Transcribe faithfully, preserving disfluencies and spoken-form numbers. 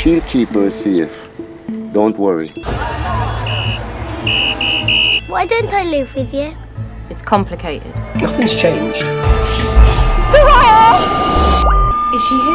She'll keep her safe. Don't worry. Why don't I live with you? It's complicated. Nothing's changed. Soraya! Is she here?